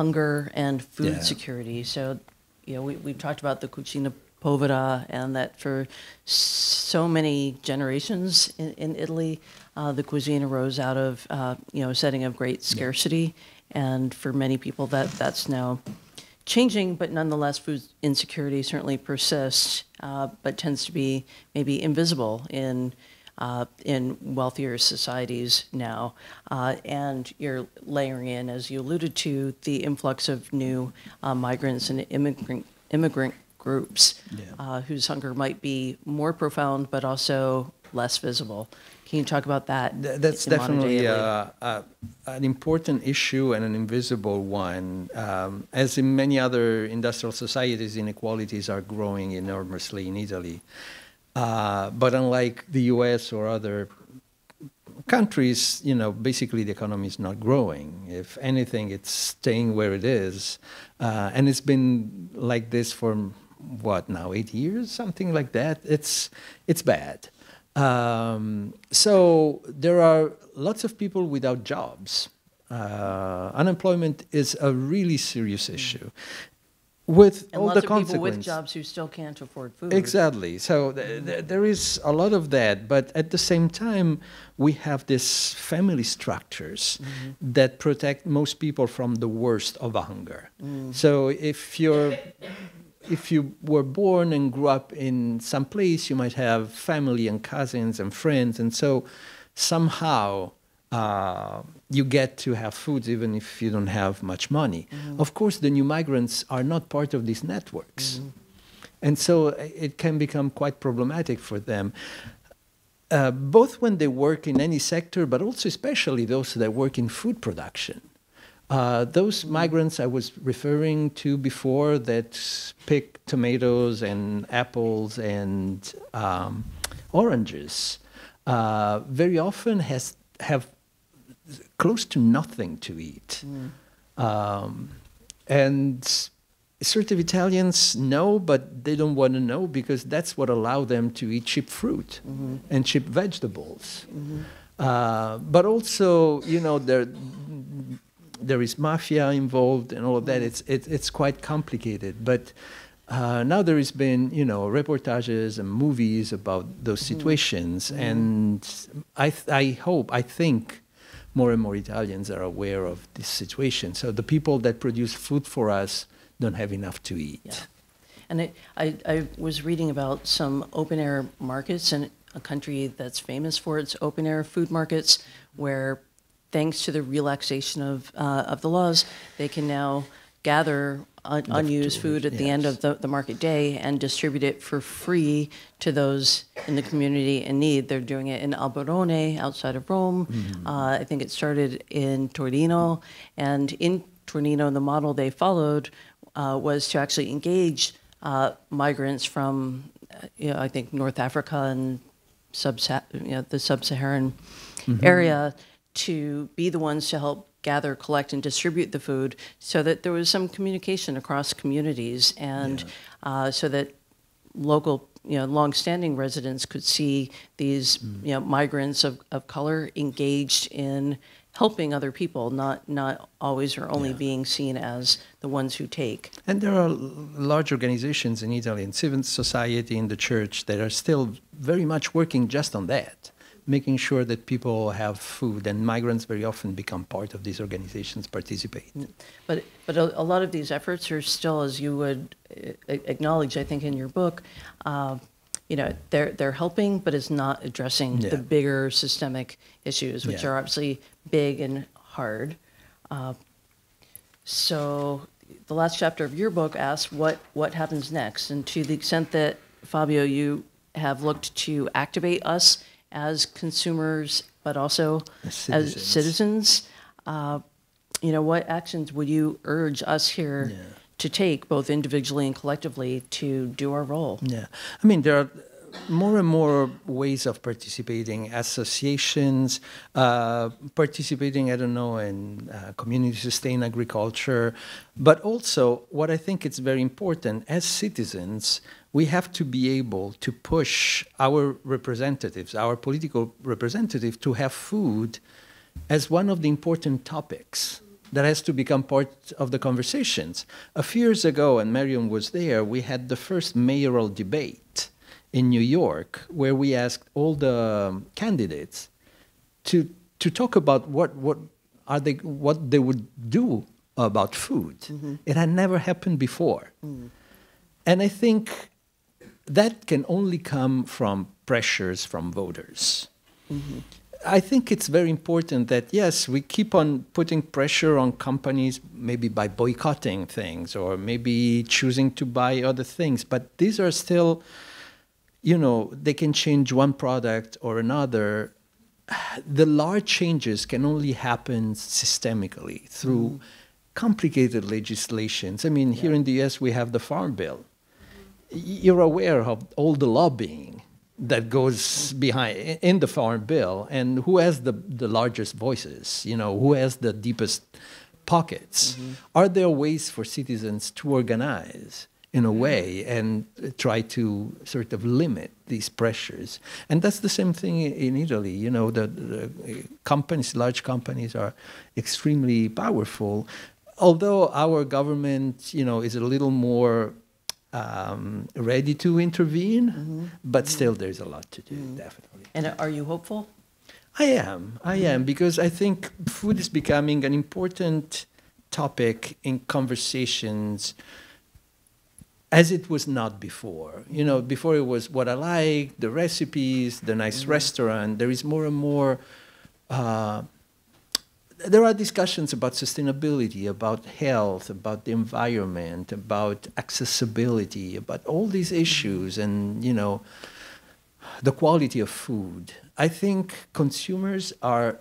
hunger and food security. So, you know, we've talked about the Cucina Povera, and that for so many generations in Italy, the cuisine arose out of, you know, a setting of great scarcity. And for many people, that's now changing, but nonetheless, food insecurity certainly persists, but tends to be maybe invisible in wealthier societies now. And you're layering in, as you alluded to, the influx of new migrants and immigrant groups whose hunger might be more profound, but also less visible. Can you talk about that? That's definitely an important issue and an invisible one. As in many other industrial societies, inequalities are growing enormously in Italy. But unlike the US or other countries, you know, basically the economy is not growing. If anything, it's staying where it is. And it's been like this for, what, now 8 years, something like that? It's bad. So there are lots of people without jobs. Unemployment is a really serious issue, with all the consequences. And lots of people with jobs who still can't afford food. Exactly. So there is a lot of that, but at the same time, we have these family structures that protect most people from the worst of hunger. So if you were born and grew up in some place, you might have family and cousins and friends, and so somehow you get to have food even if you don't have much money. Of course, the new migrants are not part of these networks. And so it can become quite problematic for them, both when they work in any sector, but also especially those that work in food production. Those migrants I was referring to before that pick tomatoes and apples and oranges, very often have close to nothing to eat. And sort of Italians know, but they don't want to know because that's what allowed them to eat cheap fruit and cheap vegetables. But also, you know, there is mafia involved and all of that. It's quite complicated. But now there has been, you know, reportages and movies about those situations. And I think more and more Italians are aware of this situation. So the people that produce food for us don't have enough to eat. And I was reading about some open-air markets in a country that's famous for its open-air food markets, where thanks to the relaxation of the laws, they can now gather unused food at the end of the market day and distribute it for free to those in the community in need. They're doing it in Alberone, outside of Rome. I think it started in Torino. And in Torino, the model they followed was to actually engage migrants from, you know, I think, North Africa and the sub-Saharan area, to be the ones to help gather, collect, and distribute the food, so that there was some communication across communities, and so that local, you know, longstanding residents could see these, you know, migrants of color engaged in helping other people, not always or only being seen as the ones who take. And there are large organizations in Italy, in civil society, in the church, that are still very much working just on that, making sure that people have food, and migrants very often become part of these organizations, participate. But a lot of these efforts are still, as you would acknowledge, I think, in your book, you know, they're helping, but it's not addressing the bigger systemic issues, which are obviously big and hard. So the last chapter of your book asks what happens next, and to the extent that, Fabio, you have looked to activate us as consumers, but also as citizens, you know, what actions would you urge us here to take, both individually and collectively, to do our role? Yeah, I mean, there are more and more ways of participating, associations, participating, I don't know, in community-sustained agriculture, but also what I think is very important, as citizens, we have to be able to push our representatives, our political representatives, to have food as one of the important topics that has to become part of the conversations. A few years ago, and Marion was there, we had the first mayoral debate in New York, where we asked all the candidates to talk about what they would do about food. Mm-hmm. It had never happened before. Mm. And I think that can only come from pressures from voters. Mm-hmm. I think it's very important that, yes, we keep on putting pressure on companies, maybe by boycotting things or maybe choosing to buy other things. But these are still, you know, they can change one product or another. The large changes can only happen systemically through complicated legislations. I mean, here in the US, we have the Farm Bill. You're aware of all the lobbying that goes behind in the Farm Bill, and who has the largest voices, you know, who has the deepest pockets. Mm-hmm. Are there ways for citizens to organize in a way and try to sort of limit these pressures? And that's the same thing in Italy. You know, the companies, large companies, are extremely powerful, although our government, you know, is a little more ready to intervene, but still there's a lot to do, definitely. And are you hopeful? I am, because I think food is becoming an important topic in conversations as it was not before. You know, before it was what I like, the recipes, the nice restaurant. There is more and more, there are discussions about sustainability, about health, about the environment, about accessibility, about all these issues and, you know, the quality of food. I think consumers are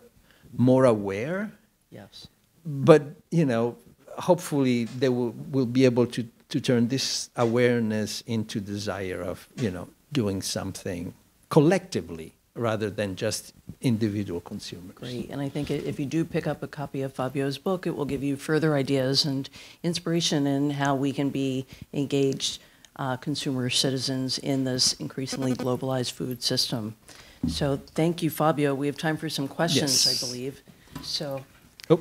more aware. Yes. But, you know, hopefully they will be able to turn this awareness into desire of, you know, doing something collectively, rather than just individual consumers. Great, and I think if you do pick up a copy of Fabio's book, it will give you further ideas and inspiration in how we can be engaged consumer citizens in this increasingly globalized food system. So thank you, Fabio. We have time for some questions, yes, I believe. So. Oh.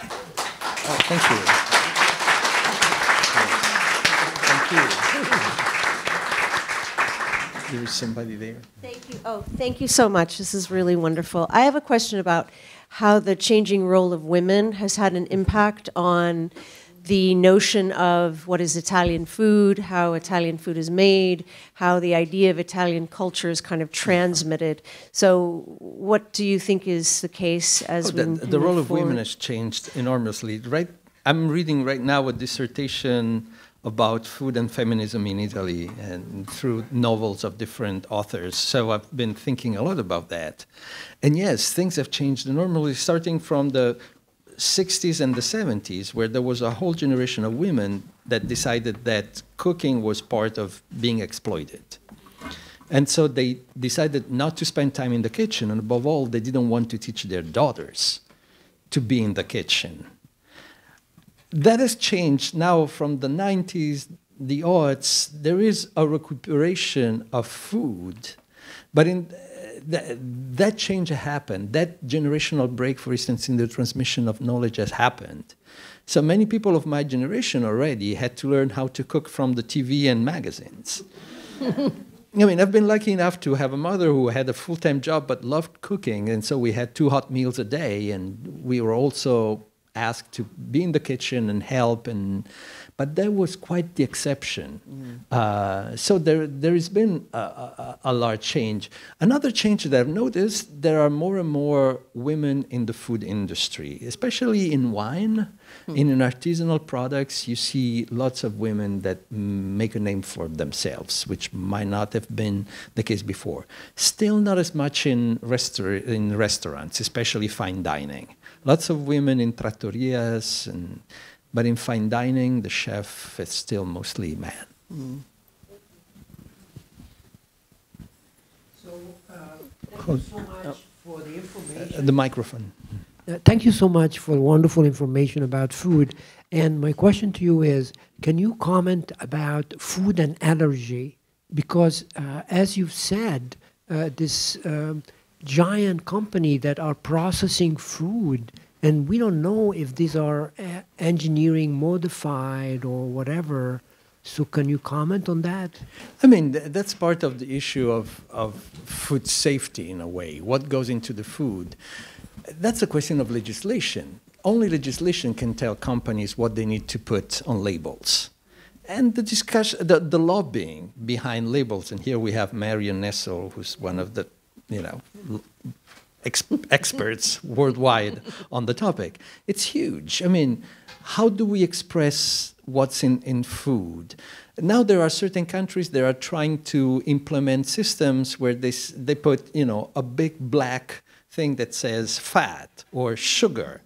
Oh, thank you. Thank you. There was somebody there. Thank you. Oh, thank you so much. This is really wonderful. I have a question about how the changing role of women has had an impact on the notion of what is Italian food, how Italian food is made, how the idea of Italian culture is kind of transmitted. So what do you think is the case as we move forward? The role of women has changed enormously. Right? I'm reading right now a dissertation about food and feminism in Italy, and through novels of different authors. So I've been thinking a lot about that. And yes, things have changed enormously, starting from the 60s and the 70s, where there was a whole generation of women that decided that cooking was part of being exploited. And so they decided not to spend time in the kitchen, and above all, they didn't want to teach their daughters to be in the kitchen. That has changed now from the 90s, the aughts. There is a recuperation of food, but in, that change happened. That generational break, for instance, in the transmission of knowledge has happened. So many people of my generation already had to learn how to cook from the TV and magazines. I mean, I've been lucky enough to have a mother who had a full-time job but loved cooking, and so we had 2 hot meals a day, and we were also asked to be in the kitchen and help, but that was quite the exception. Mm. So there has been a large change. Another change that I've noticed, there are more and more women in the food industry, especially in wine. Mm. In artisanal products, you see lots of women that make a name for themselves, which might not have been the case before. Still not as much in restaurants, especially fine dining. Lots of women in trattorias, but in fine dining, the chef is still mostly man. Mm. So, thank you so much for the information. The microphone. Thank you so much for wonderful information about food. And my question to you is, can you comment about food and allergy? Because as you've said, this giant company that are processing food, and we don't know if these are engineering modified or whatever. So can you comment on that? I mean, that's part of the issue of food safety in a way. What goes into the food? That's a question of legislation. Only legislation can tell companies what they need to put on labels. And the discussion, the lobbying behind labels, and here we have Mary Nestle, who's one of the, you know, experts worldwide on the topic. It's huge. I mean, how do we express what's in food? Now there are certain countries that are trying to implement systems where they put, you know, a big black thing that says fat or sugar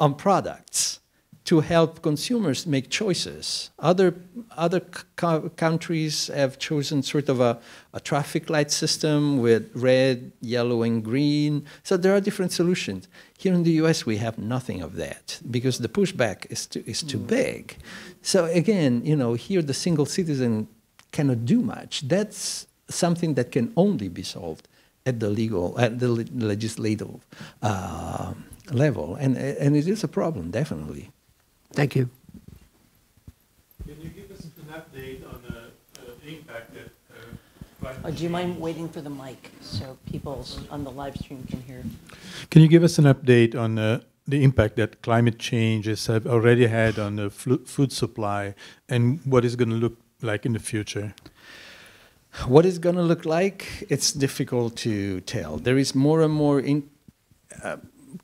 on products to help consumers make choices. Other countries have chosen sort of a traffic light system with red, yellow, and green. So there are different solutions. Here in the US, we have nothing of that because the pushback is too big. So again, you know, here the single citizen cannot do much. That's something that can only be solved at the legislative level, and it is a problem, definitely. Thank you. Can you give us an update on the impact that do you mind waiting for the mic so people on the live stream can hear? Can you give us an update on the impact that climate changes have already had on the food supply and what is going to look like in the future? What it's going to look like, it's difficult to tell. There is more and more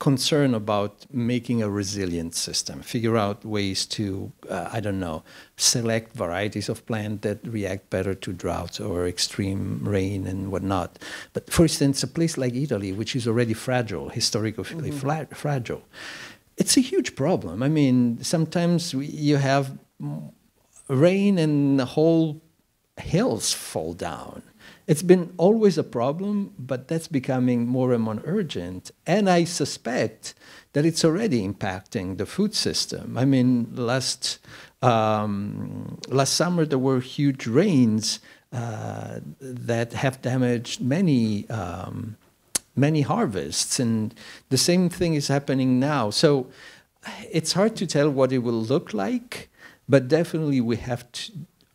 concern about making a resilient system, figure out ways to, I don't know, select varieties of plant that react better to droughts or extreme rain and whatnot. But for instance, a place like Italy, which is already fragile, historically fragile, it's a huge problem. I mean, sometimes you have rain and the whole hills fall down. It's been always a problem, but that's becoming more and more urgent. And I suspect that it's already impacting the food system. I mean, last summer there were huge rains that have damaged many harvests, and the same thing is happening now. So it's hard to tell what it will look like, but definitely we have to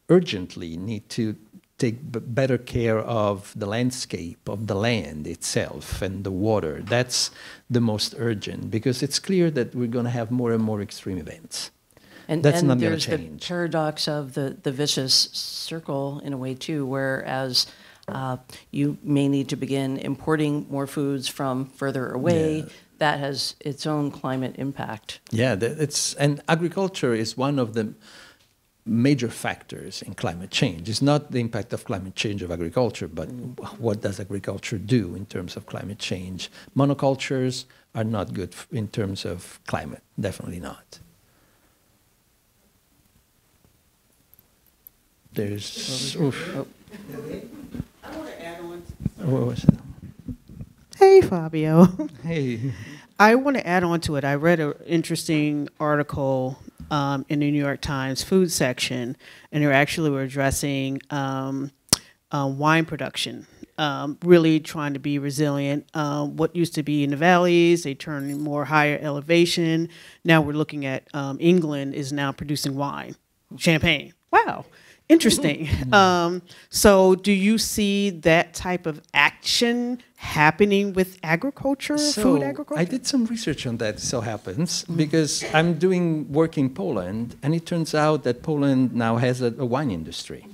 urgently need to take better care of the landscape, of the land itself and the water. That's the most urgent because it's clear that we're going to have more and more extreme events. That's not going to change. And there's the paradox of the vicious circle in a way too, whereas you may need to begin importing more foods from further away. Yeah. That has its own climate impact. Yeah, and agriculture is one of the major factors in climate change. It's not the impact of climate change of agriculture, but what does agriculture do in terms of climate change? Monocultures are not good in terms of climate, definitely not. I want to add on to what was that? Hey, Fabio. Hey. I want to add on to it. I read an interesting article in the New York Times food section, and they were addressing wine production really trying to be resilient. What used to be in the valleys, they turned more higher elevation. Now we're looking at England is now producing wine, champagne. Wow, interesting. So do you see that type of action happening with agriculture, food agriculture? I did some research on that, so happens, because I'm doing work in Poland, and it turns out that Poland now has a wine industry.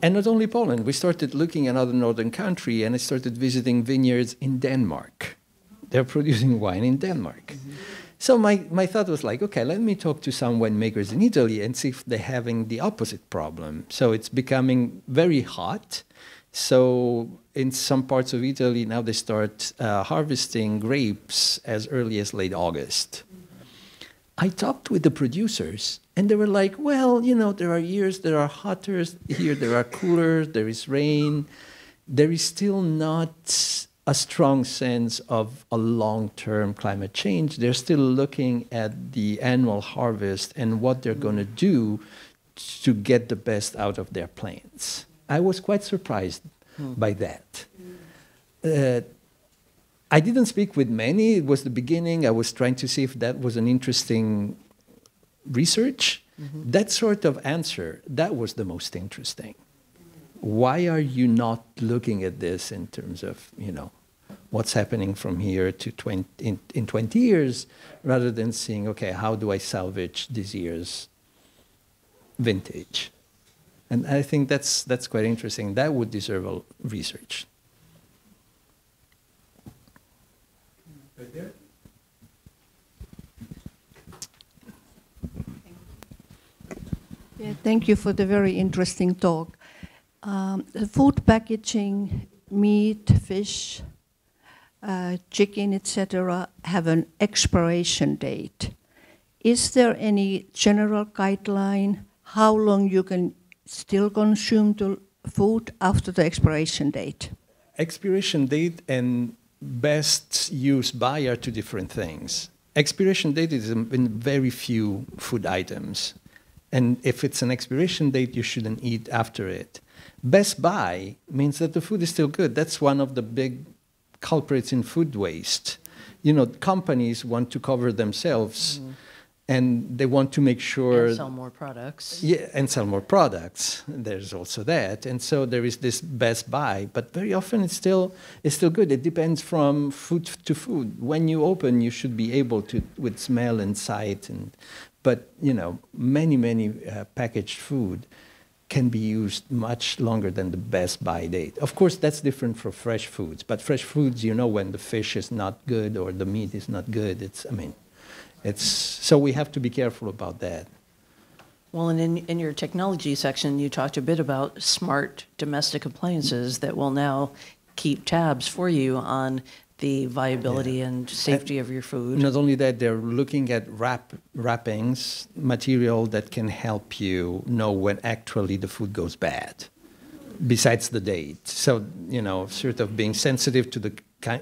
And not only Poland, we started looking at another northern country, and I started visiting vineyards in Denmark. They're producing wine in Denmark. So my thought was like, okay, let me talk to some winemakers in Italy and see if they're having the opposite problem. So it's becoming very hot. So in some parts of Italy now they start harvesting grapes as early as late August. I talked with the producers, and they were like, well, you know, there are years that are hotter here, there are cooler, there is rain. There is still not a strong sense of a long-term climate change. They're still looking at the annual harvest and what they're going to do to get the best out of their plants. I was quite surprised by that. I didn't speak with many. It was the beginning. I was trying to see if that was an interesting research. That sort of answer, that was the most interesting. Why are you not looking at this in terms of, you know, what's happening from here to in 20 years, rather than seeing, okay, how do I salvage this year's vintage? And I think that's quite interesting. That would deserve a research. Right there. Yeah, thank you for the very interesting talk. Food packaging, meat, fish, chicken, etc., have an expiration date. Is there any general guideline how long you can still consume the food after the expiration date? Expiration date and best use by are two different things. Expiration date is in very few food items, and if it's an expiration date, you shouldn't eat after it. Best buy means that the food is still good. That's one of the big culprits in food waste. You know, companies want to cover themselves, and they want to make sure... And sell more products. Yeah, and sell more products. There's also that. And so there is this best buy, but very often it's still good. It depends from food to food. When you open, you should be able to, with smell and sight, and, but, you know, many packaged food can be used much longer than the best by date. Of course, that's different for fresh foods, but fresh foods, you know, when the fish is not good or the meat is not good, it's, I mean, it's, so we have to be careful about that. Well, and in your technology section, you talked a bit about smart domestic appliances that will now keep tabs for you on the viability and safety of your food. Not only that, they're looking at wrappings, material that can help you know when actually the food goes bad, besides the date. So, you know, sort of being sensitive to the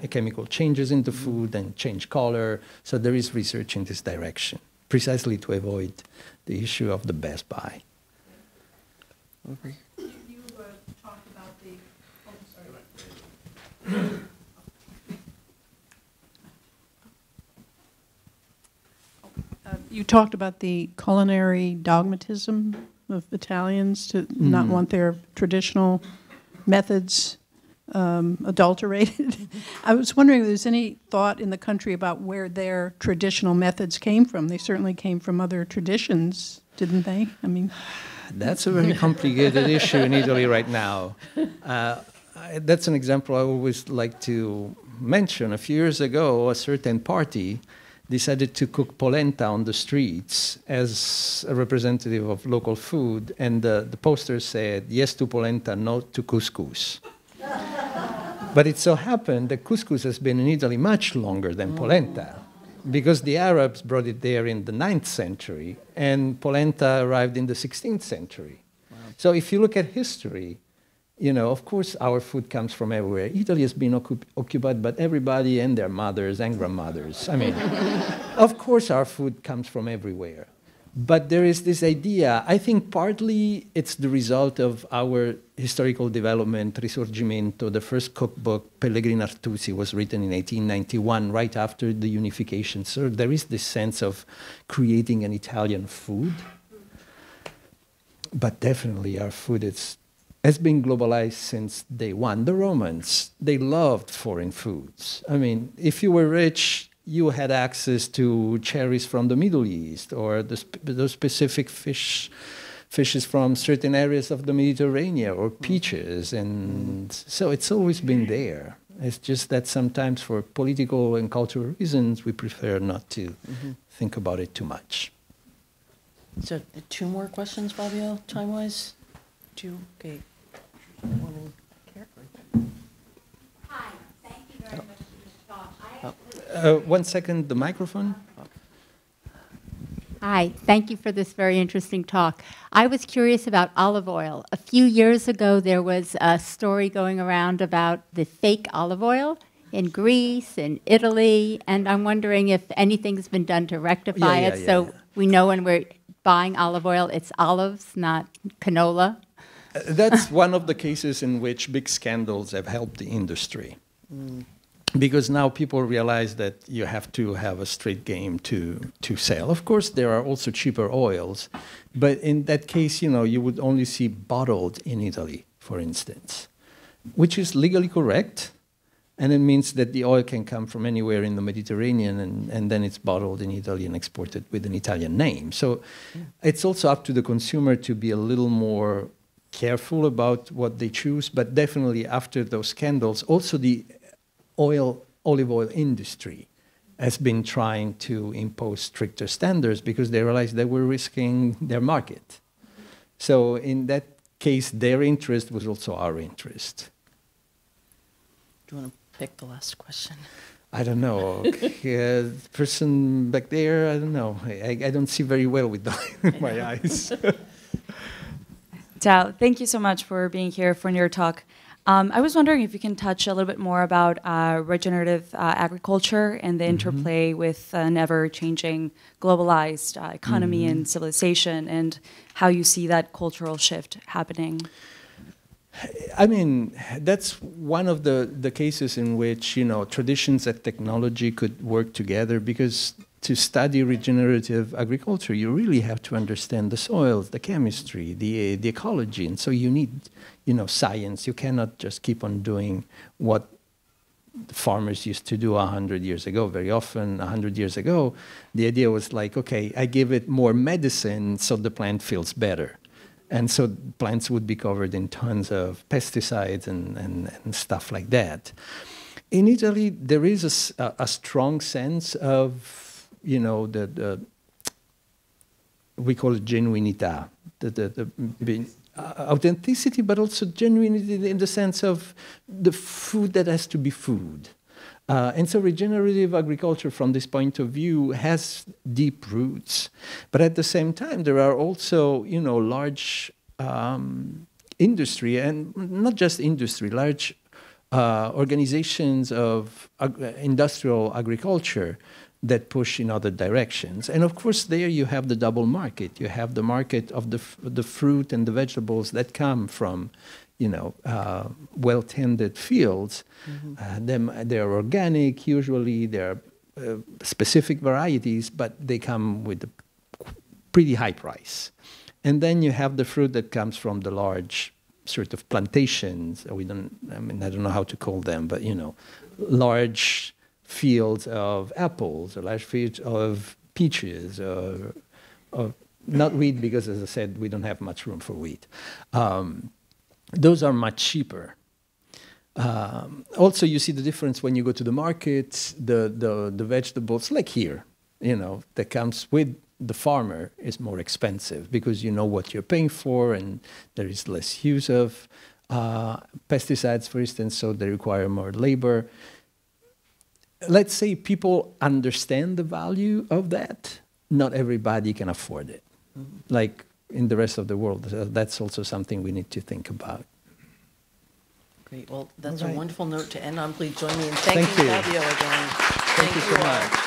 chemical changes in the food and change color. So there is research in this direction, precisely to avoid the issue of the best buy. Over here. You talked about the, oh, sorry. You talked about the culinary dogmatism of Italians to not want their traditional methods adulterated. I was wondering if there's any thought in the country about where their traditional methods came from. They certainly came from other traditions, didn't they? I mean, that's a very complicated issue in Italy right now. That's an example I always like to mention. A few years ago, a certain party decided to cook polenta on the streets as a representative of local food, and the poster said, yes to polenta, no to couscous. But it so happened that couscous has been in Italy much longer than polenta, because the Arabs brought it there in the 9th century, and polenta arrived in the 16th century. Wow. So if you look at history, you know, of course, our food comes from everywhere. Italy has been occupied by everybody and their mothers and grandmothers. I mean, of course, our food comes from everywhere. But there is this idea, I think partly it's the result of our historical development, Risorgimento. The first cookbook, Pellegrino Artusi, was written in 1891, right after the unification. So there is this sense of creating an Italian food. But definitely our food has been globalized since day one. The Romans, they loved foreign foods. I mean, if you were rich, you had access to cherries from the Middle East or those specific fishes from certain areas of the Mediterranean or peaches. And so it's always been there. It's just that sometimes for political and cultural reasons, we prefer not to think about it too much. So 2 more questions, Fabio, time-wise? 2, okay. Hi, thank you very much. One second, the microphone. Hi, thank you for this very interesting talk. I was curious about olive oil. A few years ago, there was a story going around about the fake olive oil in Greece and Italy, and I'm wondering if anything's been done to rectify it. So we know when we're buying olive oil, it's olives, not canola. That's one of the cases in which big scandals have helped the industry. Because now people realize that you have to have a straight game to sell. Of course, there are also cheaper oils, but in that case, you know, you would only see bottled in Italy, for instance, which is legally correct, and it means that the oil can come from anywhere in the Mediterranean, and then it's bottled in Italy and exported with an Italian name. So it's also up to the consumer to be a little more careful about what they choose, but definitely after those scandals, also the olive oil industry has been trying to impose stricter standards because they realized they were risking their market. So in that case, their interest was also our interest. Do you want to pick the last question? I don't know. The person back there, I don't know. I don't see very well with my eyes. Ciao. Thank you so much for being here for your talk. I was wondering if you can touch a little bit more about regenerative agriculture and the interplay with an ever-changing globalized economy and civilization, and how you see that cultural shift happening. I mean, that's one of the cases in which, you know, traditions and technology could work together, because to study regenerative agriculture, you really have to understand the soils, the chemistry, the ecology, and so you need, you know, science. You cannot just keep on doing what farmers used to do 100 years ago. Very often, 100 years ago, the idea was like, okay, I give it more medicine so the plant feels better, and so plants would be covered in tons of pesticides and stuff like that. In Italy, there is a strong sense of, you know, we call it genuinità, authenticity, but also genuinity in the sense of the food that has to be food. And so regenerative agriculture from this point of view has deep roots. But at the same time, there are also, you know, large industry, and not just industry, large organizations of industrial agriculture that push in other directions. And of course, there you have the double market. You have the market of the fruit and the vegetables that come from, you know, well-tended fields. They're organic, usually. They're specific varieties, but they come with a pretty high price. And then you have the fruit that comes from the large sort of plantations. I mean, I don't know how to call them, but, you know, large fields of apples, or large fields of peaches, or not wheat, because as I said, we don't have much room for wheat. Those are much cheaper. Also, you see the difference when you go to the market. The vegetables, like here, you know, that comes with the farmer is more expensive because you know what you're paying for, and there is less use of pesticides, for instance, so they require more labor. Let's say people understand the value of that. Not everybody can afford it. Like in the rest of the world, that's also something we need to think about. Great. Well, that's a wonderful note to end on. Please join me in thanking Fabio again. Thank you so much.